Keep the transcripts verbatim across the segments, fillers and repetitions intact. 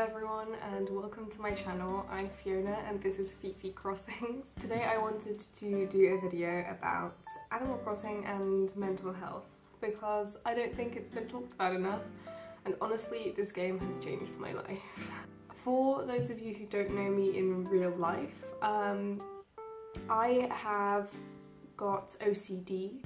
everyone and welcome to my channel. I'm Fiona and this is Fifi Crossings. Today I wanted to do a video about Animal Crossing and mental health because I don't think it's been talked about enough, and honestly this game has changed my life. For those of you who don't know me in real life, um, I have got O C D.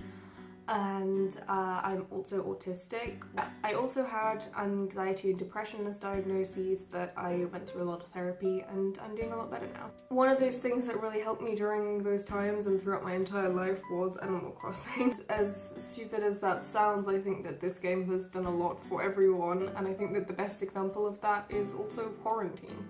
And uh, I'm also autistic. I also had anxiety and depression as diagnoses, but I went through a lot of therapy and I'm doing a lot better now. One of those things that really helped me during those times and throughout my entire life was Animal Crossing. As stupid as that sounds, I think that this game has done a lot for everyone, and I think that the best example of that is also quarantine.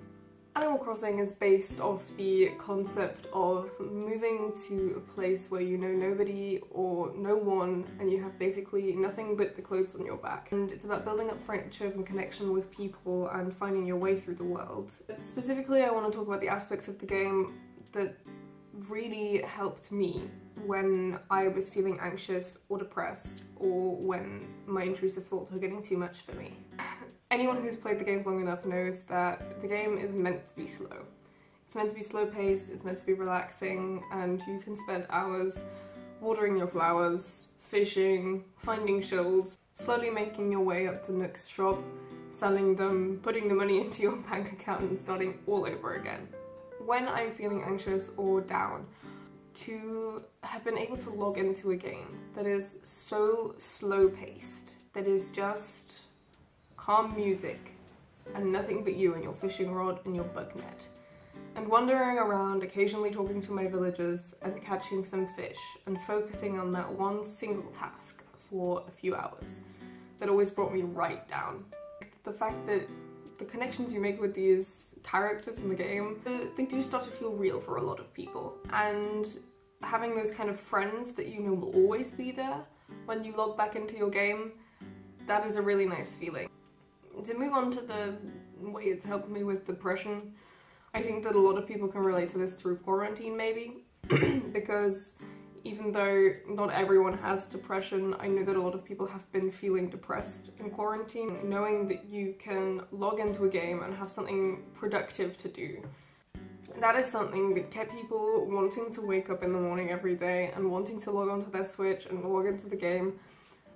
Animal Crossing is based off the concept of moving to a place where you know nobody or no one and you have basically nothing but the clothes on your back. And it's about building up friendship and connection with people and finding your way through the world. Specifically, I want to talk about the aspects of the game that really helped me when I was feeling anxious or depressed or when my intrusive thoughts were getting too much for me. Anyone who's played the games long enough knows that the game is meant to be slow. It's meant to be slow-paced, it's meant to be relaxing, and you can spend hours watering your flowers, fishing, finding shells, slowly making your way up to Nook's shop, selling them, putting the money into your bank account and starting all over again. When I'm feeling anxious or down, to have been able to log into a game that is so slow-paced, that is just calm music and nothing but you and your fishing rod and your bug net, and wandering around, occasionally talking to my villagers and catching some fish and focusing on that one single task for a few hours, that always brought me right down. The fact that the connections you make with these characters in the game, they do start to feel real for a lot of people, and having those kind of friends that you know will always be there when you log back into your game, that is a really nice feeling. To move on to the way it's helped me with depression, I think that a lot of people can relate to this through quarantine maybe, because even though not everyone has depression, I know that a lot of people have been feeling depressed in quarantine. Knowing that you can log into a game and have something productive to do, that is something that kept people wanting to wake up in the morning every day and wanting to log onto their Switch and log into the game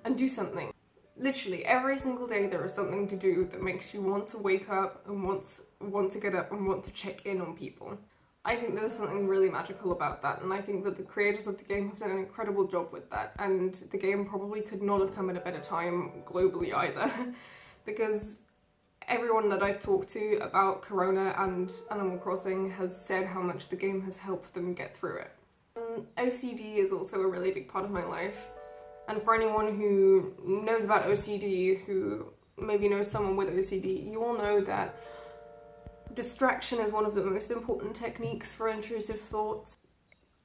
and do something. Literally every single day there is something to do that makes you want to wake up and want, want to get up and want to check in on people. I think there's something really magical about that, and I think that the creators of the game have done an incredible job with that, and the game probably could not have come at a better time globally either, because everyone that I've talked to about Corona and Animal Crossing has said how much the game has helped them get through it. Um, O C D is also a really big part of my life. And for anyone who knows about O C D, who maybe knows someone with O C D, you all know that distraction is one of the most important techniques for intrusive thoughts.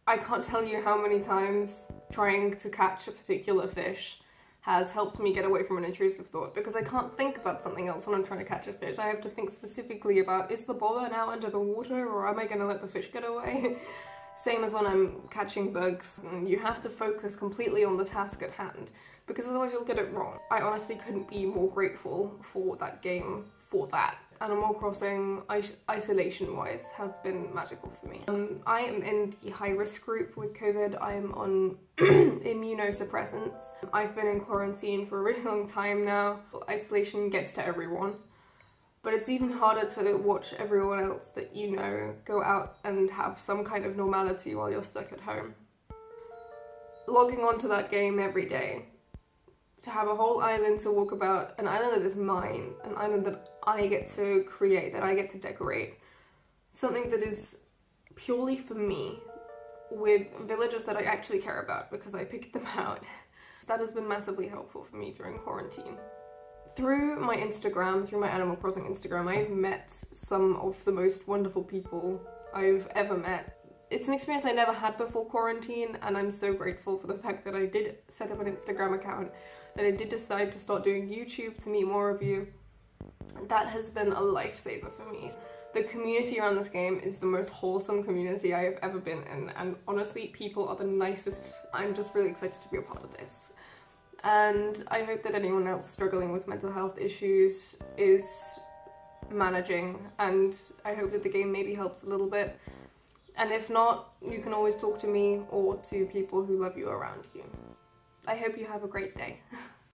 I can't tell you how many times trying to catch a particular fish has helped me get away from an intrusive thought, because I can't think about something else when I'm trying to catch a fish. I have to think specifically about, is the bobber now under the water or am I going to let the fish get away? Same as when I'm catching bugs, you have to focus completely on the task at hand, because otherwise you'll get it wrong. I honestly couldn't be more grateful for that game, for that. Animal Crossing, is isolation-wise, has been magical for me. Um, I am in the high-risk group with COVID. I am on immunosuppressants. I've been in quarantine for a really long time now. Isolation gets to everyone. But it's even harder to watch everyone else that you know go out and have some kind of normality while you're stuck at home. Logging onto that game every day, to have a whole island to walk about, an island that is mine, an island that I get to create, that I get to decorate, something that is purely for me, with villagers that I actually care about because I picked them out. That has been massively helpful for me during quarantine. Through my Instagram, through my Animal Crossing Instagram, I've met some of the most wonderful people I've ever met. It's an experience I never had before quarantine, and I'm so grateful for the fact that I did set up an Instagram account, that I did decide to start doing YouTube to meet more of you. That has been a lifesaver for me. The community around this game is the most wholesome community I have ever been in, and honestly, people are the nicest. I'm just really excited to be a part of this. And I hope that anyone else struggling with mental health issues is managing, and I hope that the game maybe helps a little bit. And if not, you can always talk to me or to people who love you around you. I hope you have a great day.